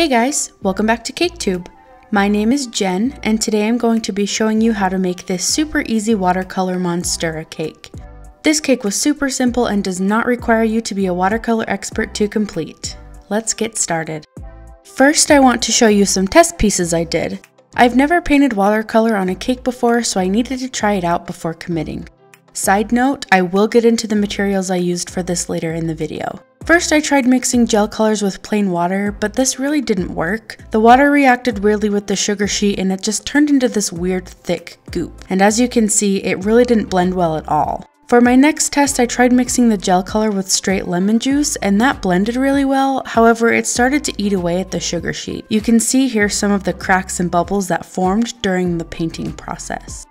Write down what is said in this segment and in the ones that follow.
Hey guys, welcome back to CAKETUBE. My name is Jen, and today I'm going to be showing you how to make this super easy watercolor Monstera cake. This cake was super simple and does not require you to be a watercolor expert to complete. Let's get started. First, I want to show you some test pieces I did. I've never painted watercolor on a cake before, so I needed to try it out before committing. Side note, I will get into the materials I used for this later in the video. First, I tried mixing gel colors with plain water, but this really didn't work. The water reacted weirdly with the sugar sheet and it just turned into this weird thick goop. And as you can see, it really didn't blend well at all. For my next test, I tried mixing the gel color with straight lemon juice and that blended really well. However, it started to eat away at the sugar sheet. You can see here some of the cracks and bubbles that formed during the painting process.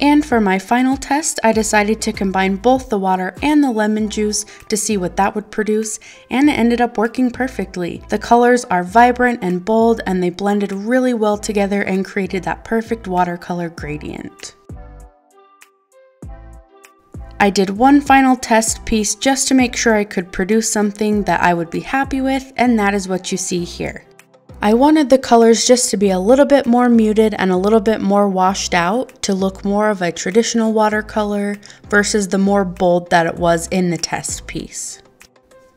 And for my final test, I decided to combine both the water and the lemon juice to see what that would produce, and it ended up working perfectly. The colors are vibrant and bold, and they blended really well together and created that perfect watercolor gradient. I did one final test piece just to make sure I could produce something that I would be happy with, and that is what you see here. I wanted the colors just to be a little bit more muted and a little bit more washed out to look more of a traditional watercolor versus the more bold that it was in the test piece.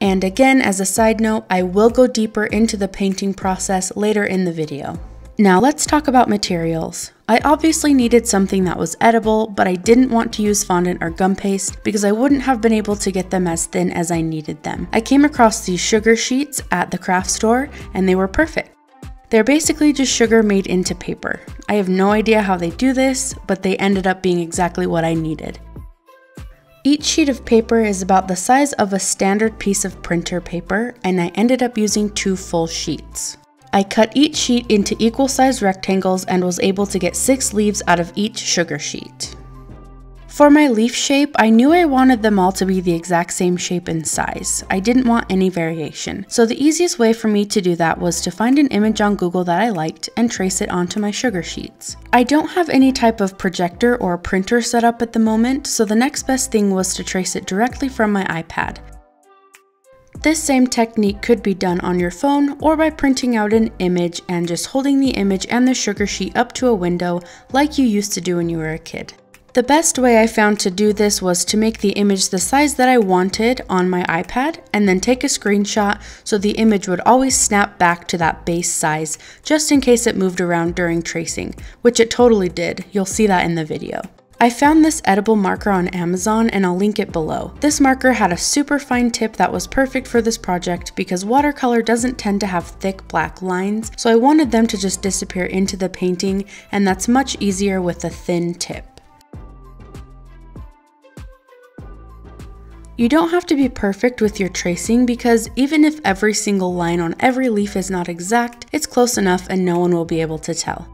And again, as a side note, I will go deeper into the painting process later in the video. Now let's talk about materials. I obviously needed something that was edible, but I didn't want to use fondant or gum paste because I wouldn't have been able to get them as thin as I needed them. I came across these sugar sheets at the craft store and they were perfect. They're basically just sugar made into paper. I have no idea how they do this, but they ended up being exactly what I needed. Each sheet of paper is about the size of a standard piece of printer paper, and I ended up using 2 full sheets. I cut each sheet into equal sized rectangles and was able to get 6 leaves out of each sugar sheet. For my leaf shape, I knew I wanted them all to be the exact same shape and size. I didn't want any variation. So the easiest way for me to do that was to find an image on Google that I liked and trace it onto my sugar sheets. I don't have any type of projector or printer set up at the moment, so the next best thing was to trace it directly from my iPad. This same technique could be done on your phone or by printing out an image and just holding the image and the sugar sheet up to a window like you used to do when you were a kid. The best way I found to do this was to make the image the size that I wanted on my iPad and then take a screenshot so the image would always snap back to that base size just in case it moved around during tracing, which it totally did. You'll see that in the video. I found this edible marker on Amazon and I'll link it below. This marker had a super fine tip that was perfect for this project because watercolor doesn't tend to have thick black lines, so I wanted them to just disappear into the painting, and that's much easier with a thin tip. You don't have to be perfect with your tracing because even if every single line on every leaf is not exact, it's close enough and no one will be able to tell.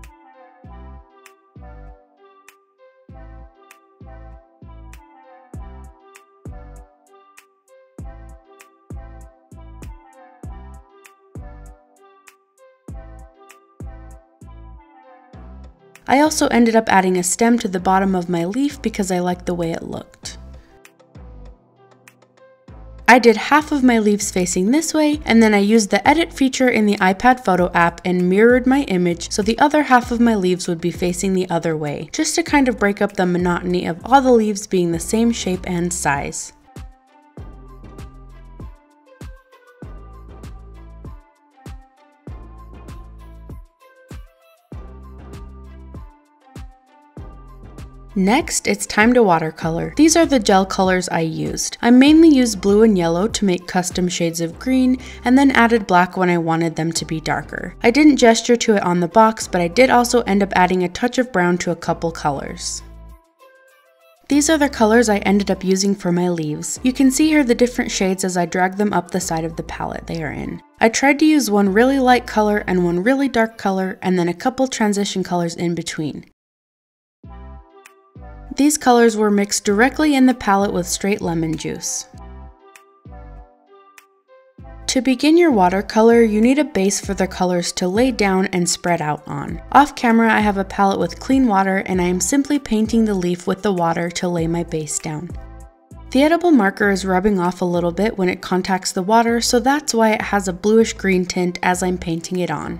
I also ended up adding a stem to the bottom of my leaf because I liked the way it looked. I did half of my leaves facing this way, and then I used the edit feature in the iPad photo app and mirrored my image so the other half of my leaves would be facing the other way, just to kind of break up the monotony of all the leaves being the same shape and size. Next, it's time to watercolor. These are the gel colors I used. I mainly used blue and yellow to make custom shades of green, and then added black when I wanted them to be darker. I didn't gesture to it on the box, but I did also end up adding a touch of brown to a couple colors. These are the colors I ended up using for my leaves. You can see here the different shades as I drag them up the side of the palette they are in. I tried to use one really light color and one really dark color, and then a couple transition colors in between. These colors were mixed directly in the palette with straight lemon juice. To begin your watercolor, you need a base for the colors to lay down and spread out on. Off camera, I have a palette with clean water and I am simply painting the leaf with the water to lay my base down. The edible marker is rubbing off a little bit when it contacts the water, so that's why it has a bluish green tint as I'm painting it on.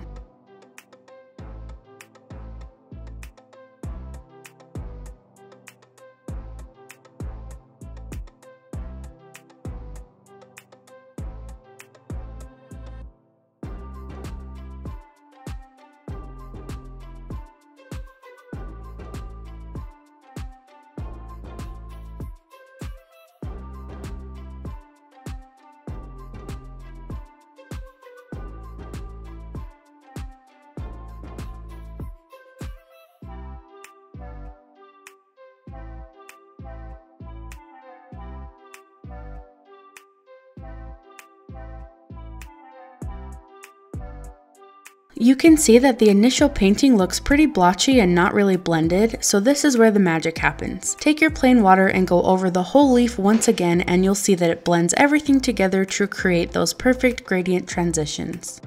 You can see that the initial painting looks pretty blotchy and not really blended, so this is where the magic happens. Take your plain water and go over the whole leaf once again, and you'll see that it blends everything together to create those perfect gradient transitions.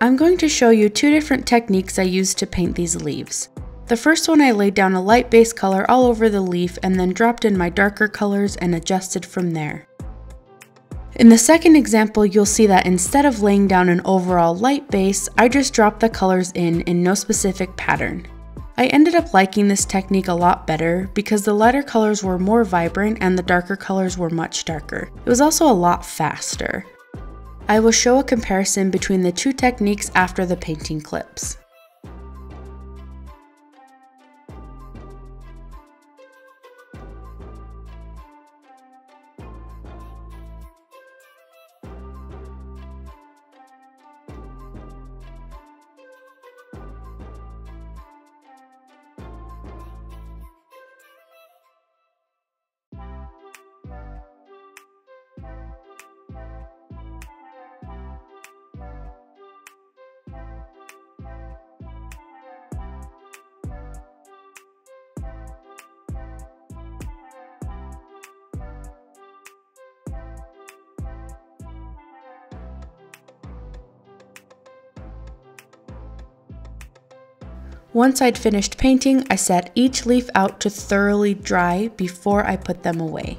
I'm going to show you two different techniques I used to paint these leaves. The first one, I laid down a light base color all over the leaf and then dropped in my darker colors and adjusted from there. In the second example, you'll see that instead of laying down an overall light base, I just dropped the colors in no specific pattern. I ended up liking this technique a lot better because the lighter colors were more vibrant and the darker colors were much darker. It was also a lot faster. I will show a comparison between the two techniques after the painting clips. Once I'd finished painting, I set each leaf out to thoroughly dry before I put them away.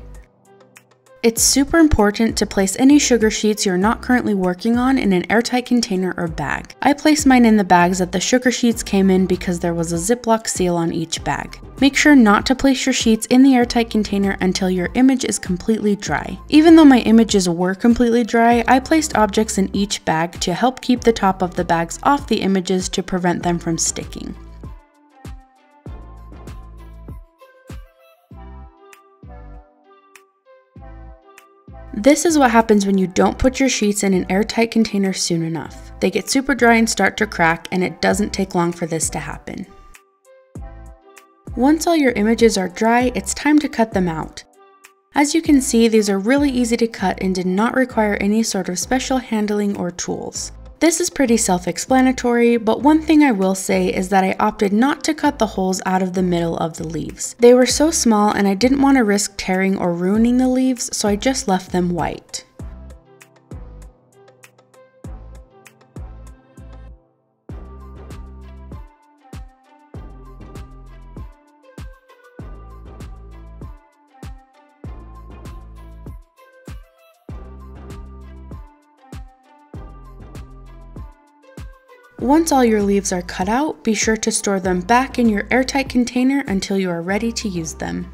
It's super important to place any sugar sheets you're not currently working on in an airtight container or bag. I placed mine in the bags that the sugar sheets came in because there was a Ziploc seal on each bag. Make sure not to place your sheets in the airtight container until your image is completely dry. Even though my images were completely dry, I placed objects in each bag to help keep the top of the bags off the images to prevent them from sticking. This is what happens when you don't put your sheets in an airtight container soon enough. They get super dry and start to crack, and it doesn't take long for this to happen. Once all your images are dry, it's time to cut them out. As you can see, these are really easy to cut and did not require any sort of special handling or tools. This is pretty self-explanatory, but one thing I will say is that I opted not to cut the holes out of the middle of the leaves. They were so small and I didn't want to risk tearing or ruining the leaves, so I just left them white. Once all your leaves are cut out, be sure to store them back in your airtight container until you are ready to use them.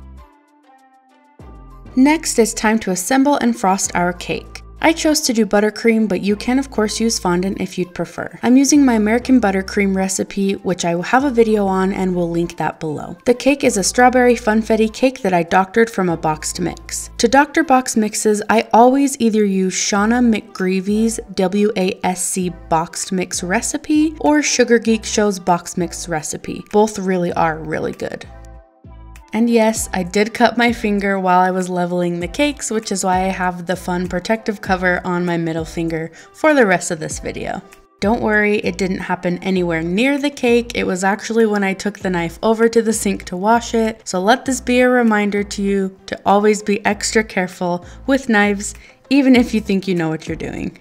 Next, it's time to assemble and frost our cake. I chose to do buttercream, but you can of course use fondant if you'd prefer. I'm using my American buttercream recipe, which I will have a video on and will link that below. The cake is a strawberry funfetti cake that I doctored from a boxed mix. To doctor box mixes, I always either use Shauna McGreevy's WASC boxed mix recipe or Sugar Geek Show's boxed mix recipe. Both really are really good. And yes, I did cut my finger while I was leveling the cakes, which is why I have the fun protective cover on my middle finger for the rest of this video. Don't worry, it didn't happen anywhere near the cake. It was actually when I took the knife over to the sink to wash it. So let this be a reminder to you to always be extra careful with knives, even if you think you know what you're doing.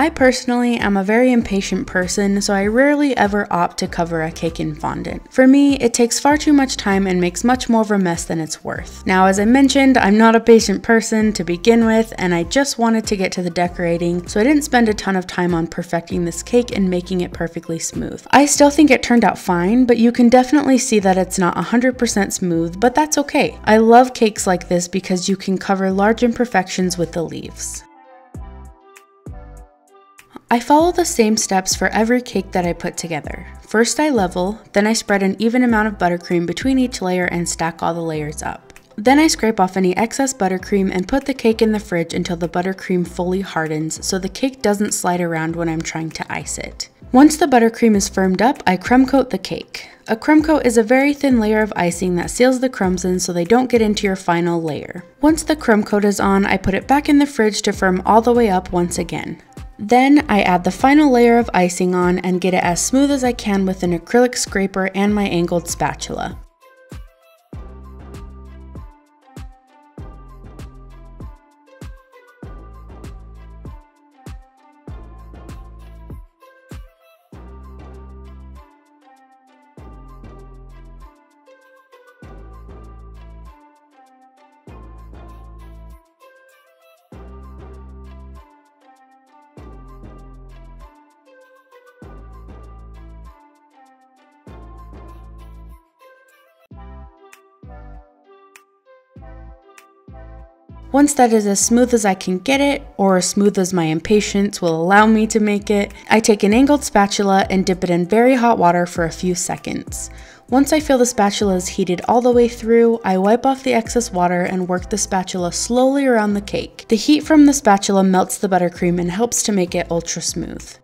I personally am a very impatient person, so I rarely ever opt to cover a cake in fondant. For me, it takes far too much time and makes much more of a mess than it's worth. Now, as I mentioned, I'm not a patient person to begin with, and I just wanted to get to the decorating, so I didn't spend a ton of time on perfecting this cake and making it perfectly smooth. I still think it turned out fine, but you can definitely see that it's not 100% smooth, but that's okay. I love cakes like this because you can cover large imperfections with the leaves. I follow the same steps for every cake that I put together. First I level, then I spread an even amount of buttercream between each layer and stack all the layers up. Then I scrape off any excess buttercream and put the cake in the fridge until the buttercream fully hardens so the cake doesn't slide around when I'm trying to ice it. Once the buttercream is firmed up, I crumb coat the cake. A crumb coat is a very thin layer of icing that seals the crumbs in so they don't get into your final layer. Once the crumb coat is on, I put it back in the fridge to firm all the way up once again. Then I add the final layer of icing on and get it as smooth as I can with an acrylic scraper and my angled spatula. Once that is as smooth as I can get it, or as smooth as my impatience will allow me to make it, I take an angled spatula and dip it in very hot water for a few seconds. Once I feel the spatula is heated all the way through, I wipe off the excess water and work the spatula slowly around the cake. The heat from the spatula melts the buttercream and helps to make it ultra smooth.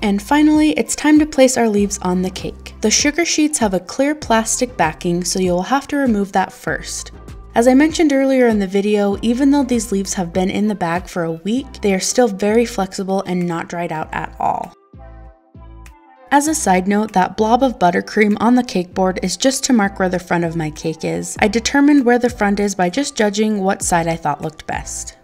And finally, it's time to place our leaves on the cake. The sugar sheets have a clear plastic backing, so you'll have to remove that first. As I mentioned earlier in the video, even though these leaves have been in the bag for a week, they are still very flexible and not dried out at all. As a side note, that blob of buttercream on the cake board is just to mark where the front of my cake is. I determined where the front is by just judging what side I thought looked best.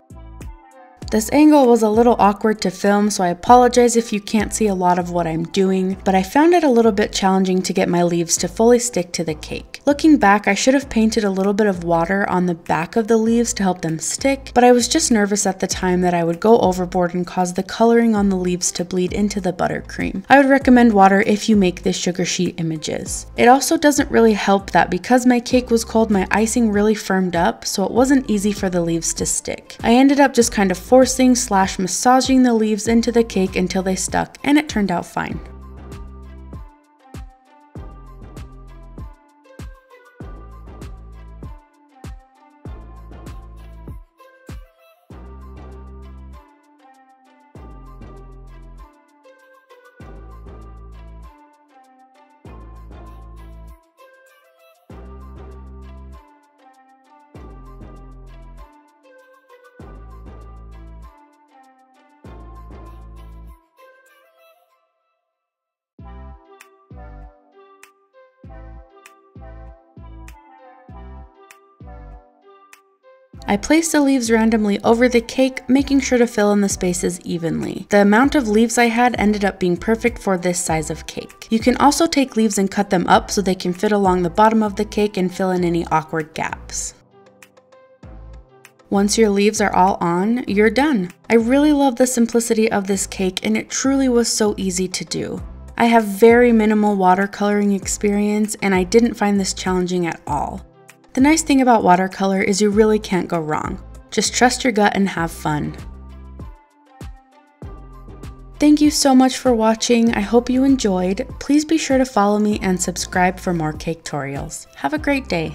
This angle was a little awkward to film, so I apologize if you can't see a lot of what I'm doing, but I found it a little bit challenging to get my leaves to fully stick to the cake. Looking back, I should have painted a little bit of water on the back of the leaves to help them stick, but I was just nervous at the time that I would go overboard and cause the coloring on the leaves to bleed into the buttercream. I would recommend water if you make this sugar sheet images. It also doesn't really help that because my cake was cold, my icing really firmed up, so it wasn't easy for the leaves to stick. I ended up just kind of forcing/massaging the leaves into the cake until they stuck, and it turned out fine. I placed the leaves randomly over the cake, making sure to fill in the spaces evenly. The amount of leaves I had ended up being perfect for this size of cake. You can also take leaves and cut them up so they can fit along the bottom of the cake and fill in any awkward gaps. Once your leaves are all on, you're done. I really love the simplicity of this cake, and it truly was so easy to do. I have very minimal watercoloring experience, and I didn't find this challenging at all. The nice thing about watercolor is you really can't go wrong. Just trust your gut and have fun. Thank you so much for watching. I hope you enjoyed. Please be sure to follow me and subscribe for more cake tutorials. Have a great day.